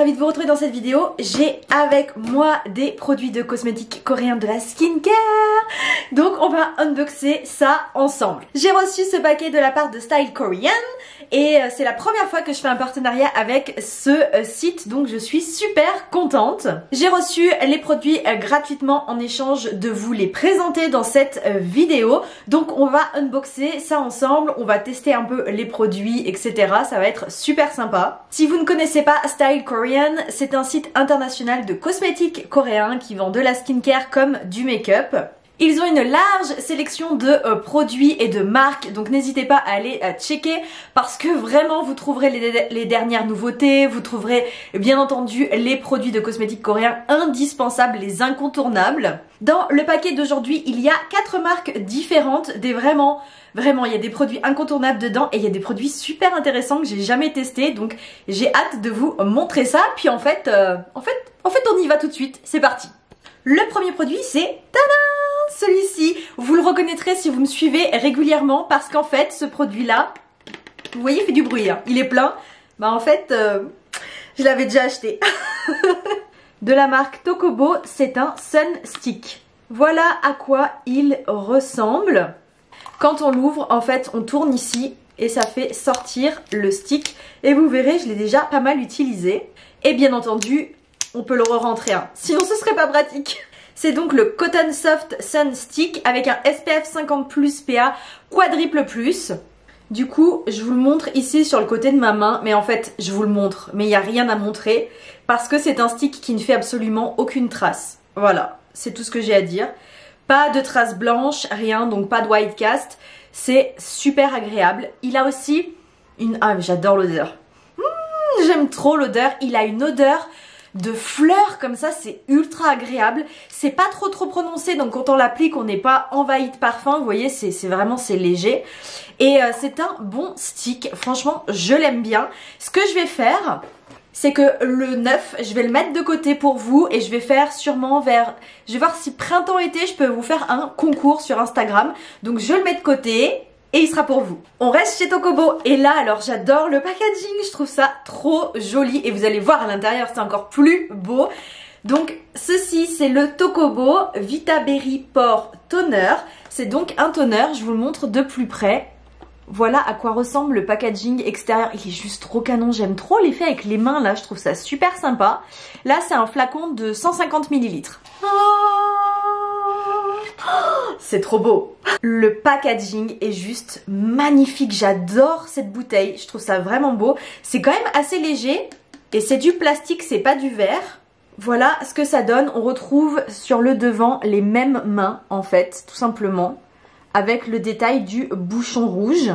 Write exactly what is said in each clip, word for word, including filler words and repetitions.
ravie de vous retrouver dans cette vidéo. J'ai avec moi des produits de cosmétiques coréens de la skincare. Donc on va unboxer ça ensemble. J'ai reçu ce paquet de la part de Style Korean et c'est la première fois que je fais un partenariat avec ce site, donc je suis super contente. J'ai reçu les produits gratuitement en échange de vous les présenter dans cette vidéo. Donc on va unboxer ça ensemble, on va tester un peu les produits, et cetera. Ça va être super sympa. Si vous ne connaissez pas Style Korean, c'est un site international de cosmétiques coréens qui vend de la skincare comme du make-up. Ils ont une large sélection de euh, produits et de marques, donc n'hésitez pas à aller euh, checker parce que vraiment vous trouverez les, les dernières nouveautés, vous trouverez bien entendu les produits de cosmétiques coréens indispensables, les incontournables. Dans le paquet d'aujourd'hui, il y a quatre marques différentes, des vraiment, vraiment, il y a des produits incontournables dedans et il y a des produits super intéressants que j'ai jamais testés, donc j'ai hâte de vous montrer ça. Puis en fait, euh, en fait, en fait, on y va tout de suite, c'est parti. Le premier produit, c'est tadam! Celui-ci, vous le reconnaîtrez si vous me suivez régulièrement parce qu'en fait ce produit là, vous voyez il fait du bruit, hein. Il est plein, bah en fait euh, je l'avais déjà acheté de la marque Tocobo, c'est un Sun Stick. Voilà à quoi il ressemble. Quand on l'ouvre en fait on tourne ici et ça fait sortir le stick et vous verrez je l'ai déjà pas mal utilisé et bien entendu on peut le re-rentrer hein. Sinon ce serait pas pratique. C'est donc le Cotton Soft Sun Stick avec un S P F cinquante plus P A quadruple plus. Du coup, je vous le montre ici sur le côté de ma main, mais en fait, je vous le montre, mais il n'y a rien à montrer parce que c'est un stick qui ne fait absolument aucune trace. Voilà, c'est tout ce que j'ai à dire. Pas de traces blanches, rien, donc pas de white cast. C'est super agréable. Il a aussi une... Ah, mais j'adore l'odeur. Mmh, j'aime trop l'odeur. Il a une odeur de fleurs comme ça, c'est ultra agréable, c'est pas trop trop prononcé donc quand on l'applique on n'est pas envahi de parfum, vous voyez c'est vraiment c'est léger et euh, c'est un bon stick, franchement je l'aime bien. Ce que je vais faire c'est que le neuf je vais le mettre de côté pour vous et je vais faire sûrement vers, je vais voir si printemps été je peux vous faire un concours sur Instagram, donc je le mets de côté et il sera pour vous. On reste chez Tocobo et là alors j'adore le packaging, je trouve ça trop joli et vous allez voir à l'intérieur c'est encore plus beau. Donc ceci c'est le Tocobo Vita Berry Pore Toner, c'est donc un toner, je vous le montre de plus près. Voilà à quoi ressemble le packaging extérieur, il est juste trop canon, j'aime trop l'effet avec les mains là, je trouve ça super sympa. Là c'est un flacon de cent cinquante millilitres. Oh Oh, c'est trop beau. Le packaging est juste magnifique, j'adore cette bouteille, je trouve ça vraiment beau. C'est quand même assez léger et c'est du plastique, c'est pas du verre. Voilà ce que ça donne, on retrouve sur le devant les mêmes mains en fait, tout simplement, avec le détail du bouchon rouge.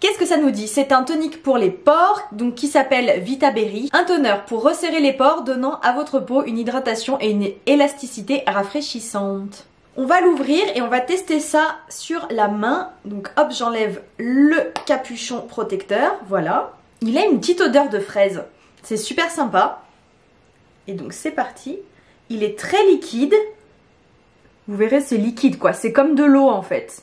Qu'est-ce que ça nous dit? C'est un tonique pour les pores, donc qui s'appelle Vita Berry. Un toner pour resserrer les pores, donnant à votre peau une hydratation et une élasticité rafraîchissante. On va l'ouvrir et on va tester ça sur la main. Donc hop, j'enlève le capuchon protecteur, voilà. Il a une petite odeur de fraise, c'est super sympa. Et donc c'est parti, il est très liquide. Vous verrez c'est liquide quoi, c'est comme de l'eau en fait.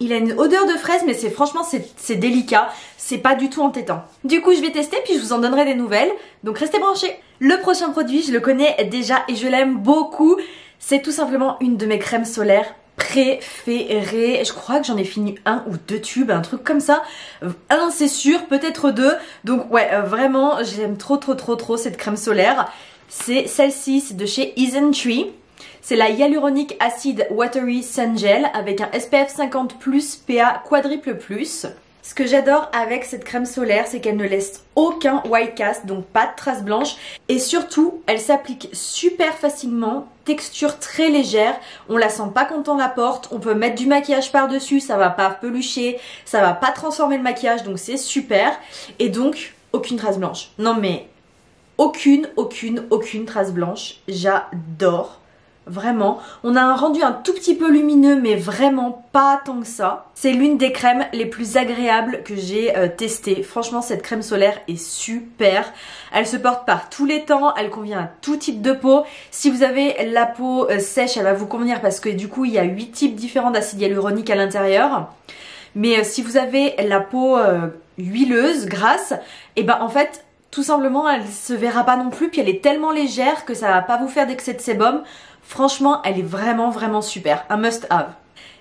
Il a une odeur de fraise mais c'est franchement c'est délicat, c'est pas du tout entêtant. Du coup je vais tester puis je vous en donnerai des nouvelles, donc restez branchés. Le prochain produit je le connais déjà et je l'aime beaucoup. C'est tout simplement une de mes crèmes solaires préférées. Je crois que j'en ai fini un ou deux tubes, un truc comme ça. Un c'est sûr, peut-être deux. Donc ouais, vraiment, j'aime trop trop trop trop cette crème solaire. C'est celle-ci, c'est de chez Isntree. C'est la Hyaluronic Acid Watery Sun Gel avec un S P F cinquante plus P A quadruple plus. Ce que j'adore avec cette crème solaire, c'est qu'elle ne laisse aucun white cast, donc pas de traces blanches. Et surtout, elle s'applique super facilement, texture très légère. On la sent pas quand on la porte, on peut mettre du maquillage par-dessus, ça va pas pelucher, ça va pas transformer le maquillage, donc c'est super. Et donc, aucune trace blanche. Non mais, aucune, aucune, aucune trace blanche. J'adore. Vraiment, on a un rendu un tout petit peu lumineux mais vraiment pas tant que ça. C'est l'une des crèmes les plus agréables que j'ai euh, testées. Franchement cette crème solaire est super. Elle se porte par tous les temps, elle convient à tout type de peau. Si vous avez la peau euh, sèche elle va vous convenir parce que du coup il y a huit types différents d'acide hyaluronique à l'intérieur. Mais euh, si vous avez la peau euh, huileuse, grasse, et ben en fait tout simplement elle se verra pas non plus, puis elle est tellement légère que ça va pas vous faire d'excès de sébum. Franchement elle est vraiment vraiment super, un must have.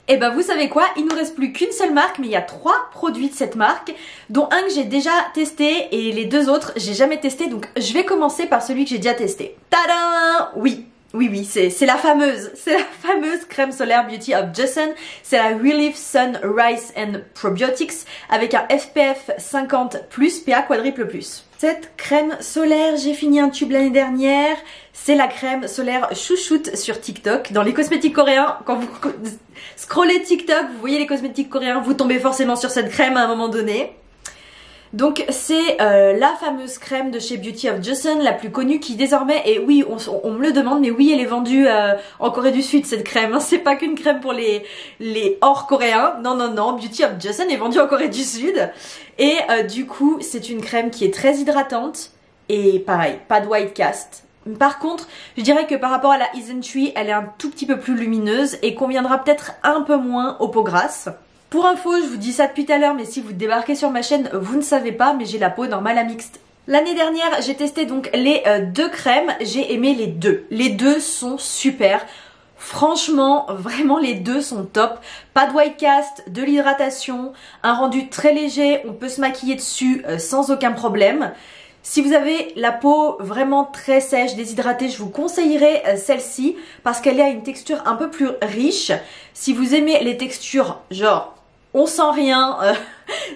Et bah vous savez quoi, il nous reste plus qu'une seule marque, mais il y a trois produits de cette marque, dont un que j'ai déjà testé et les deux autres j'ai jamais testé, donc je vais commencer par celui que j'ai déjà testé. Tadam! Oui, oui, oui, c'est la fameuse, c'est la fameuse crème solaire Beauty of Joseon, c'est la Relief Sun Rice and Probiotics avec un F P F cinquante plus, P A quadruple plus. Cette crème solaire, j'ai fini un tube l'année dernière, c'est la crème solaire chouchoute sur TikTok. Dans les cosmétiques coréens, quand vous scrollez TikTok, vous voyez les cosmétiques coréens, vous tombez forcément sur cette crème à un moment donné. Donc c'est euh, la fameuse crème de chez Beauty of Joseon, la plus connue, qui désormais, et oui on, on me le demande, mais oui elle est vendue euh, en Corée du Sud cette crème, hein. C'est pas qu'une crème pour les, les hors coréens, non non non, Beauty of Joseon est vendue en Corée du Sud. Et euh, du coup, c'est une crème qui est très hydratante et pareil, pas de white cast. Par contre, je dirais que par rapport à la Isntree, elle est un tout petit peu plus lumineuse et conviendra peut-être un peu moins aux peaux grasses. Pour info, je vous dis ça depuis tout à l'heure, mais si vous débarquez sur ma chaîne, vous ne savez pas, mais j'ai la peau normale à mixte. L'année dernière, j'ai testé donc les euh, deux crèmes, j'ai aimé les deux. Les deux sont super. Franchement, vraiment les deux sont top. Pas de white cast, de l'hydratation, un rendu très léger, on peut se maquiller dessus euh, sans aucun problème. Si vous avez la peau vraiment très sèche, déshydratée, je vous conseillerais euh, celle-ci parce qu'elle a une texture un peu plus riche. Si vous aimez les textures genre on sent rien, euh,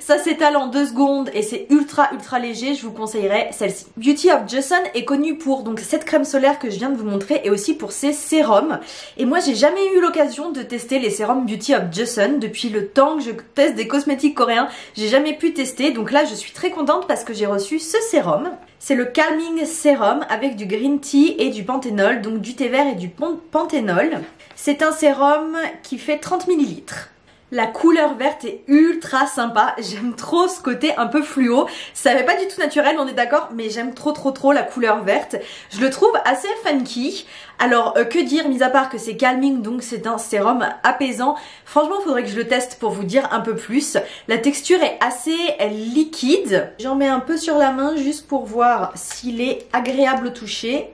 ça s'étale en deux secondes et c'est ultra ultra léger, je vous conseillerais celle-ci. Beauty of Joseon est connue pour donc cette crème solaire que je viens de vous montrer et aussi pour ses sérums. Et moi j'ai jamais eu l'occasion de tester les sérums Beauty of Joseon. Depuis le temps que je teste des cosmétiques coréens, j'ai jamais pu tester, donc là je suis très contente parce que j'ai reçu ce sérum. C'est le Calming sérum avec du green tea et du panthénol, donc du thé vert et du panthénol. C'est un sérum qui fait trente millilitres. La couleur verte est ultra sympa, j'aime trop ce côté un peu fluo, ça fait pas du tout naturel on est d'accord, mais j'aime trop trop trop la couleur verte, je le trouve assez funky. Alors euh, que dire mis à part que c'est calming, donc c'est un sérum apaisant. Franchement faudrait que je le teste pour vous dire un peu plus, la texture est assez liquide, j'en mets un peu sur la main juste pour voir s'il est agréable au toucher.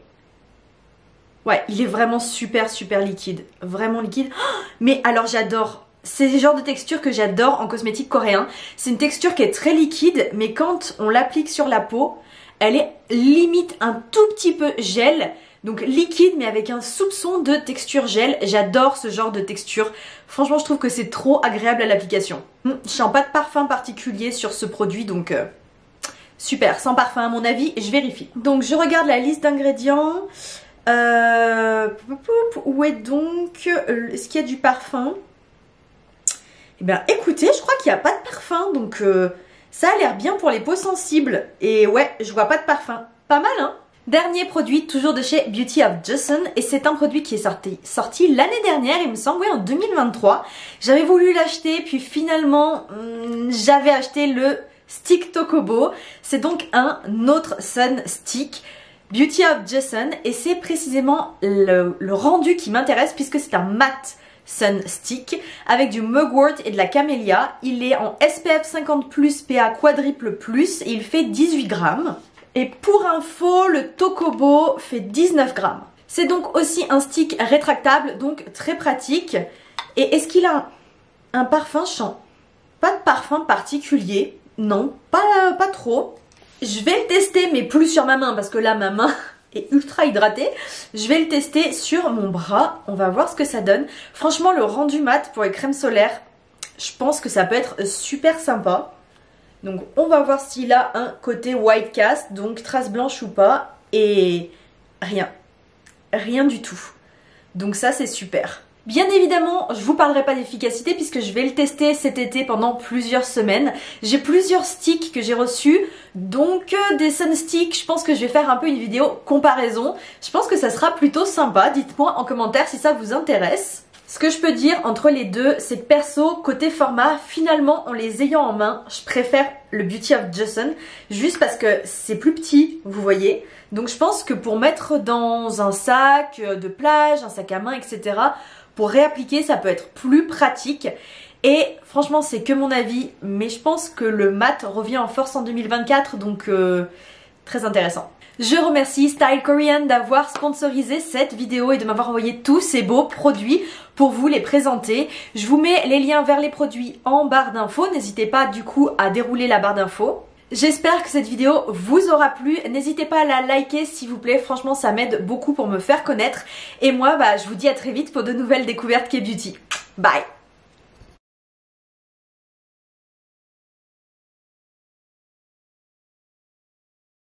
Ouais il est vraiment super super liquide, vraiment liquide, mais alors j'adore. C'est le genre de texture que j'adore en cosmétique coréen. C'est une texture qui est très liquide, mais quand on l'applique sur la peau, elle est limite un tout petit peu gel. Donc liquide, mais avec un soupçon de texture gel. J'adore ce genre de texture. Franchement, je trouve que c'est trop agréable à l'application. Hum, je sens pas de parfum particulier sur ce produit, donc euh, super. Sans parfum à mon avis, je vérifie. Donc je regarde la liste d'ingrédients. Euh, où est donc... Est-ce qu'il y a du parfum ? Eh bien écoutez, je crois qu'il n'y a pas de parfum, donc euh, ça a l'air bien pour les peaux sensibles. Et ouais, je vois pas de parfum. Pas mal hein? Dernier produit, toujours de chez Beauty of Joseon, et c'est un produit qui est sorti, sorti l'année dernière, il me semble, oui, en deux mille vingt-trois. J'avais voulu l'acheter, puis finalement, hmm, j'avais acheté le stick Tocobo. C'est donc un autre Sun Stick. Beauty of Joseon, et c'est précisément le, le rendu qui m'intéresse, puisque c'est un mat Sun Stick avec du mugwort et de la camélia. Il est en S P F cinquante plus, P A quadruple plus, et il fait dix-huit grammes. Et pour info, le Tocobo fait dix-neuf grammes. C'est donc aussi un stick rétractable, donc très pratique. Et est-ce qu'il a un, un parfum? Je sens pas de parfum particulier. Non, pas, pas trop. Je vais le tester, mais plus sur ma main, parce que là, ma main... et ultra hydratée. Je vais le tester sur mon bras, on va voir ce que ça donne. Franchement le rendu mat pour les crèmes solaires, je pense que ça peut être super sympa. Donc on va voir s'il a un côté white cast, donc trace blanche ou pas, et rien, rien du tout. Donc ça c'est super. Bien évidemment, je vous parlerai pas d'efficacité puisque je vais le tester cet été pendant plusieurs semaines. J'ai plusieurs sticks que j'ai reçus, donc des sun sticks. Je pense que je vais faire un peu une vidéo comparaison. Je pense que ça sera plutôt sympa. Dites-moi en commentaire si ça vous intéresse. Ce que je peux dire entre les deux, c'est que perso, côté format, finalement en les ayant en main, je préfère le Beauty of Joseon juste parce que c'est plus petit, vous voyez. Donc je pense que pour mettre dans un sac de plage, un sac à main, et cetera, pour réappliquer, ça peut être plus pratique. Et franchement, c'est que mon avis, mais je pense que le mat revient en force en deux mille vingt-quatre, donc euh, très intéressant. Je remercie Style Korean d'avoir sponsorisé cette vidéo et de m'avoir envoyé tous ces beaux produits pour vous les présenter. Je vous mets les liens vers les produits en barre d'infos, n'hésitez pas du coup à dérouler la barre d'infos. J'espère que cette vidéo vous aura plu, n'hésitez pas à la liker s'il vous plaît, franchement ça m'aide beaucoup pour me faire connaître. Et moi bah, je vous dis à très vite pour de nouvelles découvertes K-Beauty. Bye!